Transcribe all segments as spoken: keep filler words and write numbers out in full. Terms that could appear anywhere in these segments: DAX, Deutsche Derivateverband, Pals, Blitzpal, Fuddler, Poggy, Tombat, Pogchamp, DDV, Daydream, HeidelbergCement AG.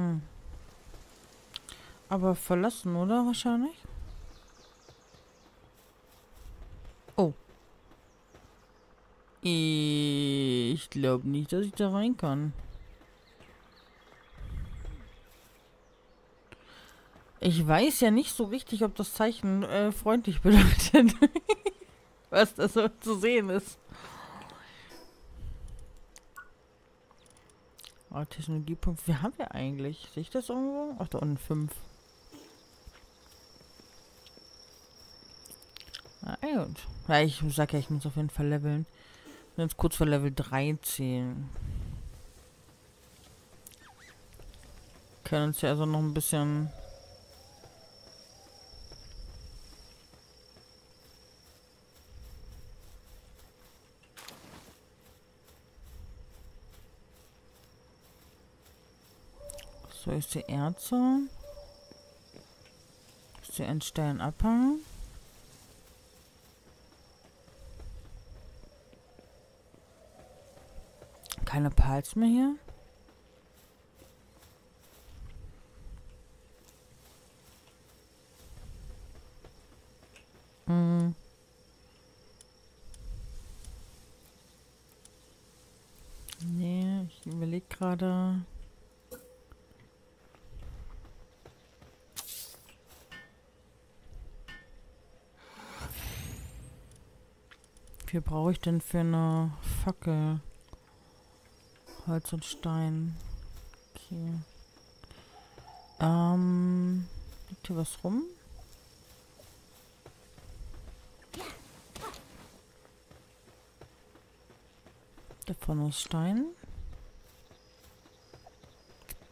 Hm. Aber verlassen, oder? Wahrscheinlich. Oh. Ich glaube nicht, dass ich da rein kann. Ich weiß ja nicht so richtig, ob das Zeichen äh, freundlich bedeutet. Was da so zu sehen ist. Oh, Technologiepunkt. Wie haben wir eigentlich? Sehe ich das irgendwo? Ach, da unten fünf. Na gut. Ja, ich sag ja, ich muss auf jeden Fall leveln. Ich bin jetzt kurz vor Level dreizehn. Können uns ja also noch ein bisschen... So, ist die Erze. Ist hier ein Steinabhang. Keine Pals mehr hier. Hm. Nee, ich überlege gerade... Wie viel brauche ich denn für eine Fackel? Holz und Stein. Okay. Ähm. Liegt hier was rum? Davon aus Stein.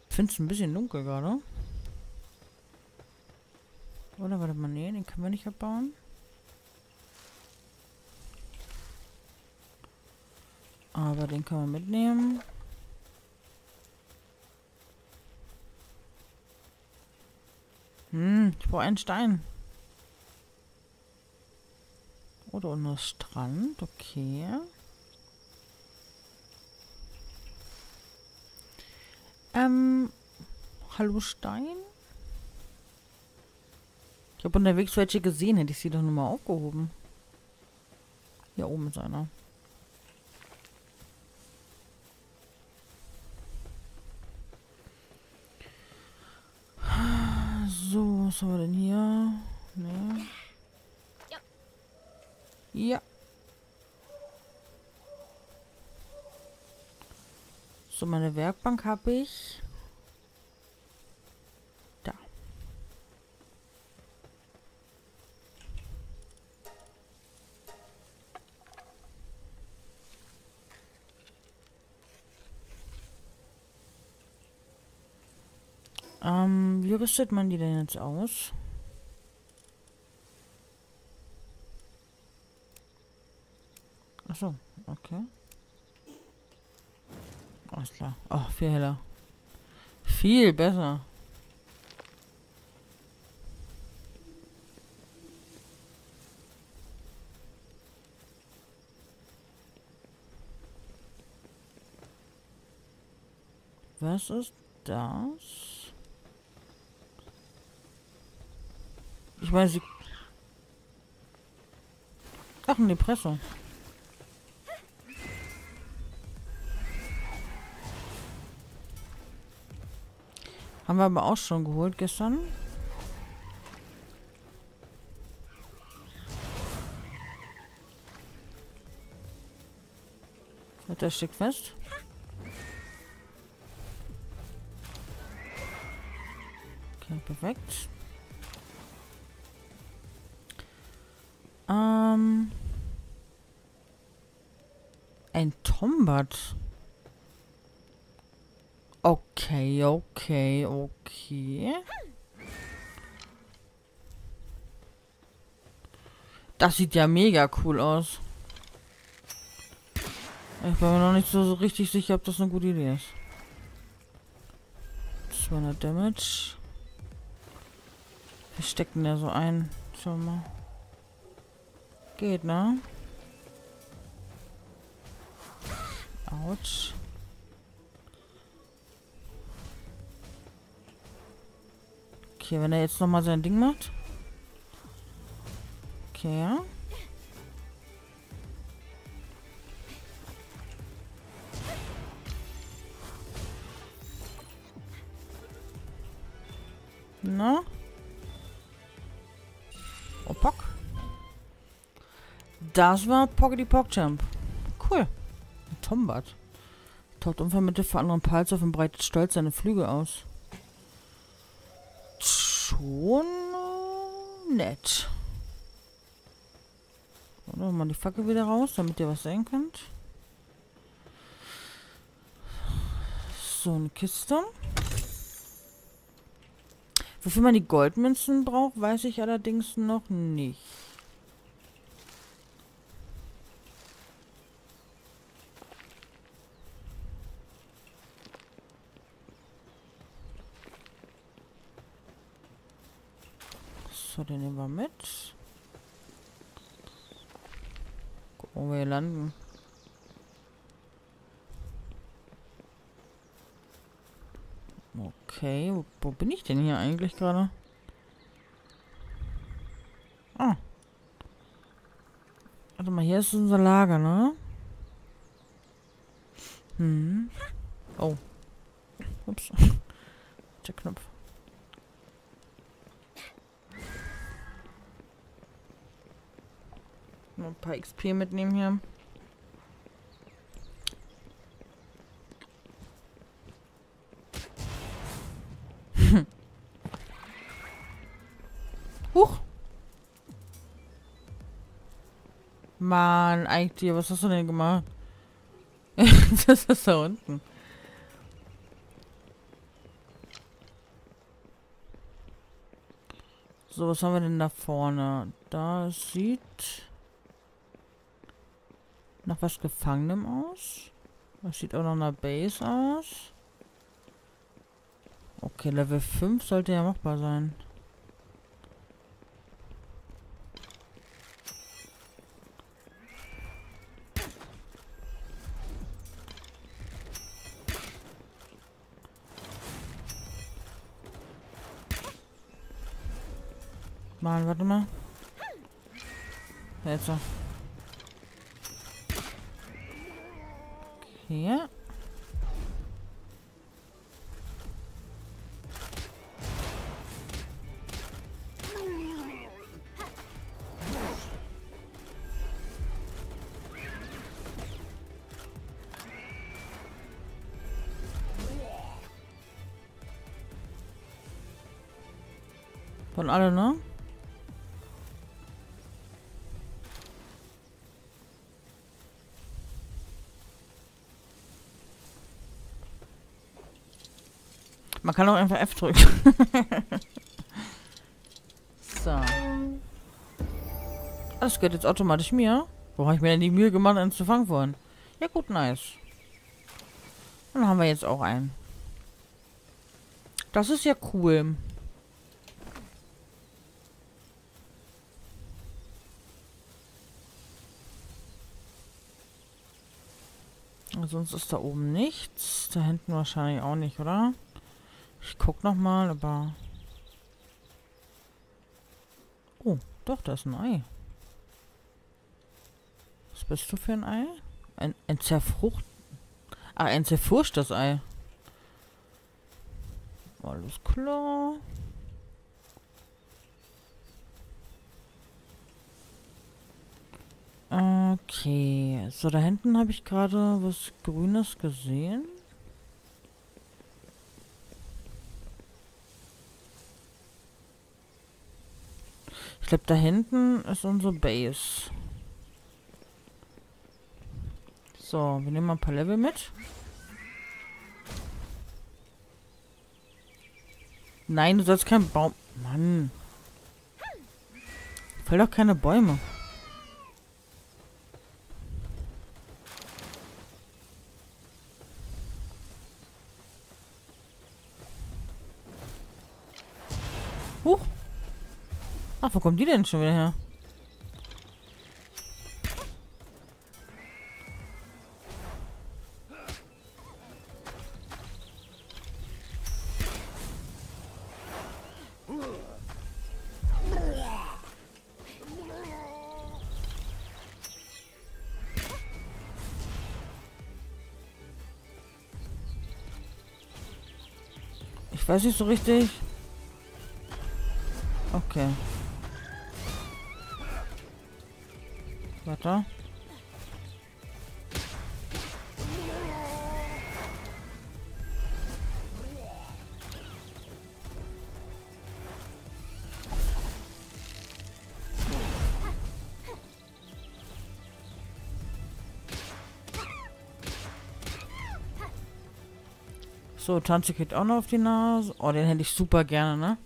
Ich finde es ein bisschen dunkel gerade. Oder warte mal, nee, den können wir nicht abbauen. Aber den kann man mitnehmen. Hm, ich brauche einen Stein. Oder nur Strand, okay. Ähm, hallo Stein? Ich habe unterwegs welche gesehen, hätte ich sie doch nochmal aufgehoben. Hier oben ist einer. Was haben wir denn hier? Nee. Ja. Ja. So, meine Werkbank habe ich. Da. Ähm, wie rüstet man die denn jetzt aus? Achso, okay. Alles klar. Oh, viel heller. Viel besser. Was ist das? Ich meine, sie... Ach, eine Pressung. Haben wir aber auch schon geholt gestern. Hat der Stück fest? Okay, perfekt. Ähm. Ein Tombat. Okay, okay, okay. Das sieht ja mega cool aus. Ich bin mir noch nicht so richtig sicher, ob das eine gute Idee ist. zweihundert Damage. Wir stecken da so ein. Schau mal. Geht, ne? Autsch. Okay, wenn er jetzt nochmal sein Ding macht. Okay, ja. Na? Oh, Pog. Das war Poggy die Pogchamp. Cool. Tombat. Taucht unvermittelt vor anderen Pals auf und breitet stolz seine Flügel aus. Schon nett. Oder mal die Fackel wieder raus, damit ihr was sehen könnt. So, eine Kiste. Wofür man die Goldmünzen braucht, weiß ich allerdings noch nicht. So, den nehmen wir mit. Gucken, wo wir hier landen. Okay, wo, wo bin ich denn hier eigentlich gerade? Ah. Warte mal, hier ist unser Lager, ne? Hm. Oh. Ups. Der Knopf. Noch ein paar X P mitnehmen hier. Huch. Mann, eigentlich, was hast du denn gemacht? Das ist da unten. So, was haben wir denn da vorne? Da sieht nach was Gefangenem aus. Das sieht auch nach einer Base aus. Okay, Level fünf sollte ja machbar sein. Mann, warte mal. Jetzt so. Hier. Von alle, ne? Man kann auch einfach F drücken. So. Das gehört jetzt automatisch mir. Wo habe ich mir denn die Mühe gemacht, einen zu fangen vorhin? Ja gut, nice. Dann haben wir jetzt auch einen. Das ist ja cool. Sonst ist da oben nichts. Da hinten wahrscheinlich auch nicht, oder? Ich guck nochmal, aber... Oh, doch, da ist ein Ei. Was bist du für ein Ei? Ein, ein Zerfrucht... Ah, ein zerfurchtes Ei. Alles klar. Okay. So, da hinten habe ich gerade was Grünes gesehen. Ich glaube, da hinten ist unsere Base. So, wir nehmen mal ein paar Level mit. Nein, du sollst keinen Baum... Mann. Fall doch keine Bäume. Huch. Ach, wo kommen die denn schon wieder her? weiß nicht so richtig. Okay. Warte. So, Tanze geht auch noch auf die Nase. Oh, den hätte ich super gerne, ne?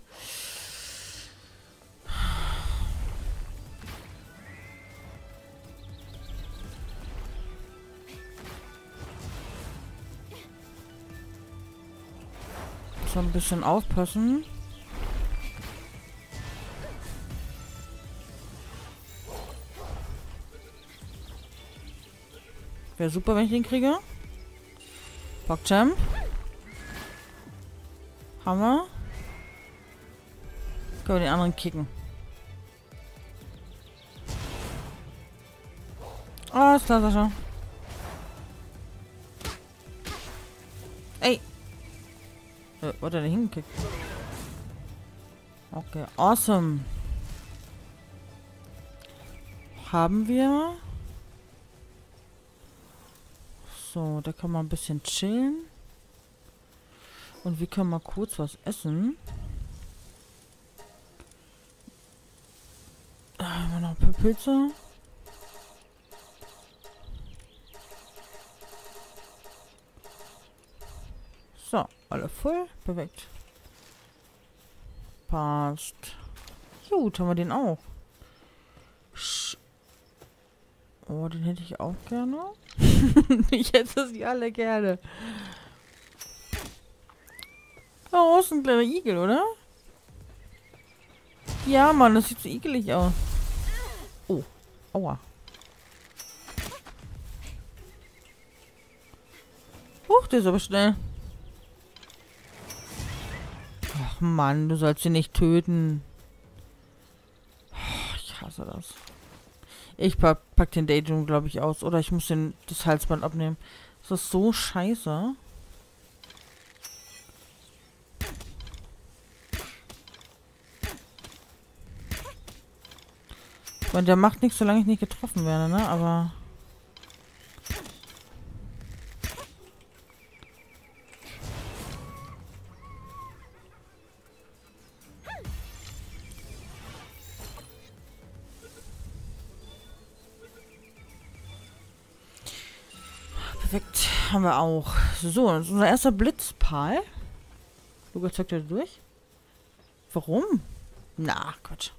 So ein bisschen aufpassen. Wäre super, wenn ich den kriege. Pogchamp. Hammer. Können wir den anderen kicken. Ah, ist klar, Sascha. Ey. Äh, wurde er da hingekickt? Okay, awesome. Haben wir. So, da kann man ein bisschen chillen. Und wir können mal kurz was essen. Da haben wir noch ein paar Pilze. So, alle voll. Perfekt. Passt. Gut, haben wir den auch. Oh, den hätte ich auch gerne. Ich hätte sie alle gerne. Oh, ist ein kleiner Igel, oder? Ja, Mann, das sieht so igelig aus. Oh, aua. Huch, der ist aber schnell. Ach, Mann, du sollst ihn nicht töten. Ich hasse das. Ich pack, pack den Daydream, glaube ich, aus. Oder ich muss den, das Halsband abnehmen. Das ist so scheiße. Und der macht nichts, solange ich nicht getroffen werde, ne? Aber... Perfekt, haben wir auch. So, das ist unser erster Blitzpal. Luca zeigt er durch. Warum? Na, Quatsch.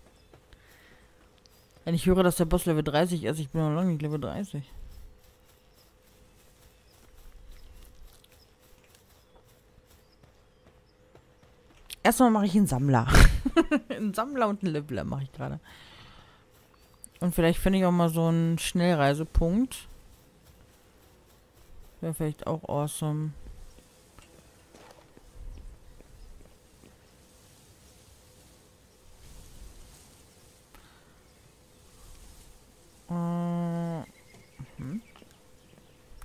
Wenn ich höre, dass der Boss Level dreißig ist, ich bin noch lange nicht Level dreißig. Erstmal mache ich einen Sammler. Einen Sammler und einen Leveler mache ich gerade. Und vielleicht finde ich auch mal so einen Schnellreisepunkt. Wäre vielleicht auch awesome.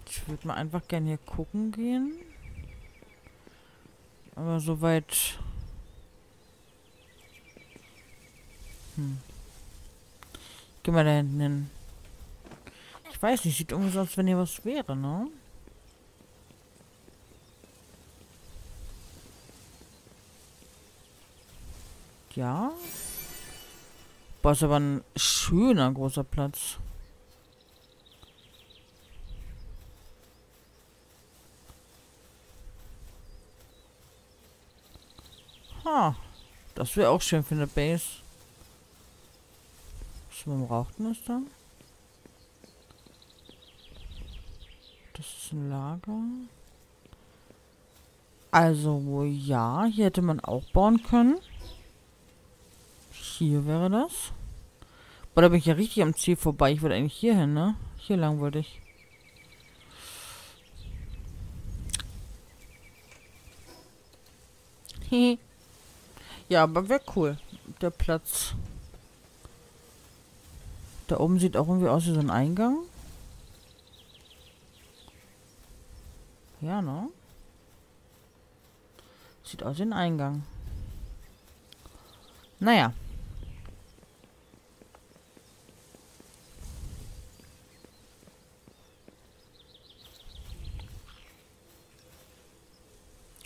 Ich würde mal einfach gerne hier gucken gehen. Aber soweit... Hm. Ich geh mal da hinten hin. Ich weiß nicht, sieht irgendwie so aus, wenn hier was wäre, ne? Ja. Boah, ist aber ein schöner großer Platz. Ha, das wäre auch schön für eine Base. Was man braucht ist da? Das ist ein Lager. Also, ja, hier hätte man auch bauen können. Hier wäre das. Aber da bin ich ja richtig am Ziel vorbei. Ich wollte eigentlich hier hin, ne? Hier lang wollte ich. Hehe. Ja, aber wäre cool. Der Platz. Da oben sieht auch irgendwie aus wie so ein Eingang. Ja, ne? Sieht aus wie ein Eingang. Naja.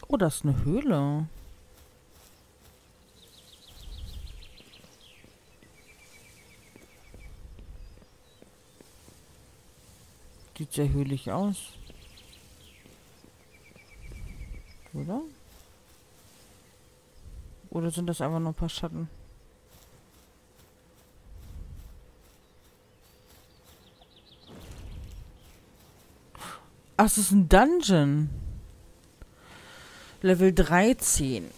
Oh, das ist eine Höhle. Sieht sehr höhlich aus. Oder? Oder sind das einfach nur ein paar Schatten? Ach, es ist ein Dungeon. Level dreizehn.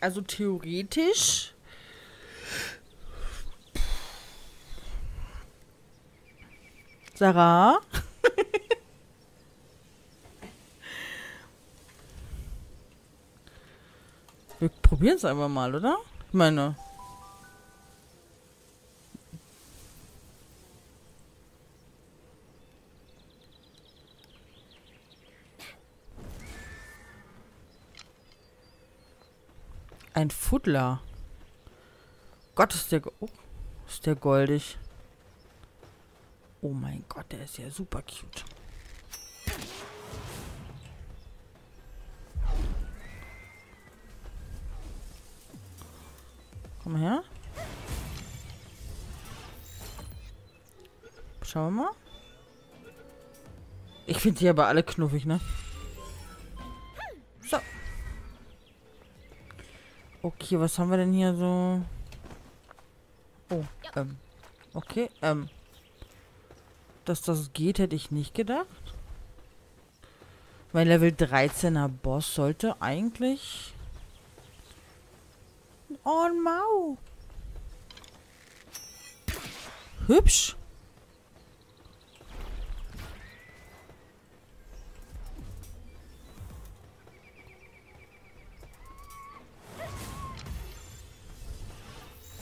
Also theoretisch... Sarah? Wir probieren es einfach mal, oder? Ich meine... Ein Fuddler. Gott, ist der... Oh, ist der goldig. Oh mein Gott, der ist ja super cute. Komm mal her. Schauen wir mal. Ich finde die aber alle knuffig, ne? So. Okay, was haben wir denn hier so? Oh, ähm. Okay, ähm. Dass das geht, hätte ich nicht gedacht. Mein Level dreizehner Boss sollte eigentlich... Oh, Mau! Hübsch!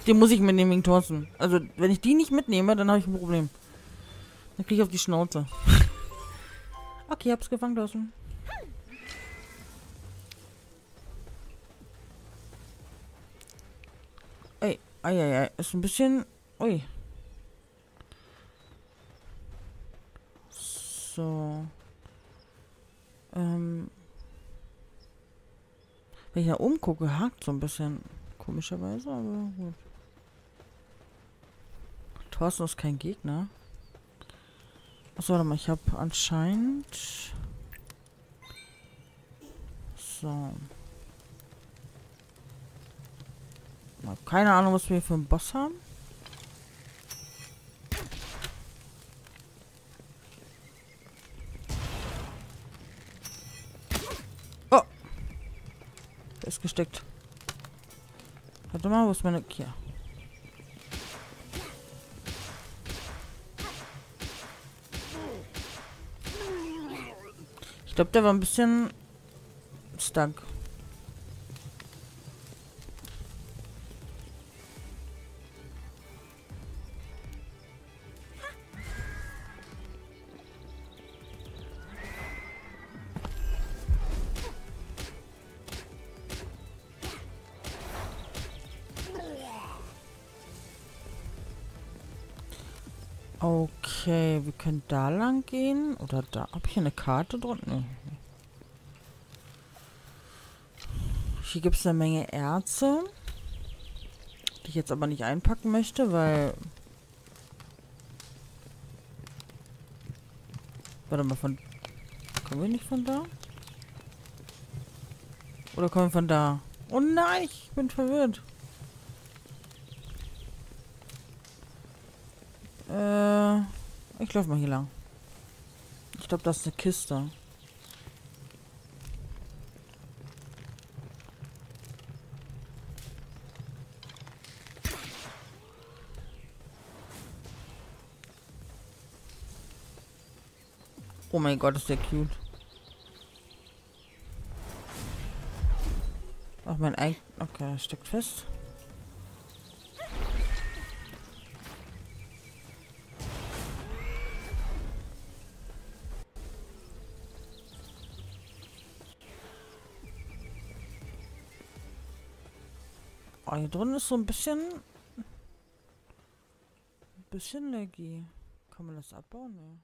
Den muss ich mitnehmen wegen Thorsten. Also, wenn ich die nicht mitnehme, dann habe ich ein Problem. Dann krieg ich auf die Schnauze. Okay, hab's gefangen lassen. Ey, ei, ei, ei. Ist ein bisschen... Ui. So. Ähm. Wenn ich da oben gucke, hakt so ein bisschen. Komischerweise, aber gut. Thorsten ist kein Gegner. Achso, warte mal, ich habe anscheinend... So. Mal keine Ahnung, was wir hier für einen Boss haben. Oh! Der ist gesteckt. Warte mal, wo ist meine... Hier. Ich glaube, der war ein bisschen stuck. Okay, wir können da lang gehen. Oder da. Hab ich hier eine Karte drunten? Nee. Hier gibt es eine Menge Erze. Die ich jetzt aber nicht einpacken möchte, weil... Warte mal, von... Kommen wir nicht von da? Oder kommen wir von da? Oh nein, ich bin verwirrt. Äh, ich laufe mal hier lang. Ich glaube, das ist eine Kiste. Oh mein Gott, ist der cute. Ach, mein Ei... Okay, er steckt fest. Oh, hier drin ist so ein bisschen... Ein bisschen laggy. Kann man das abbauen? Ne.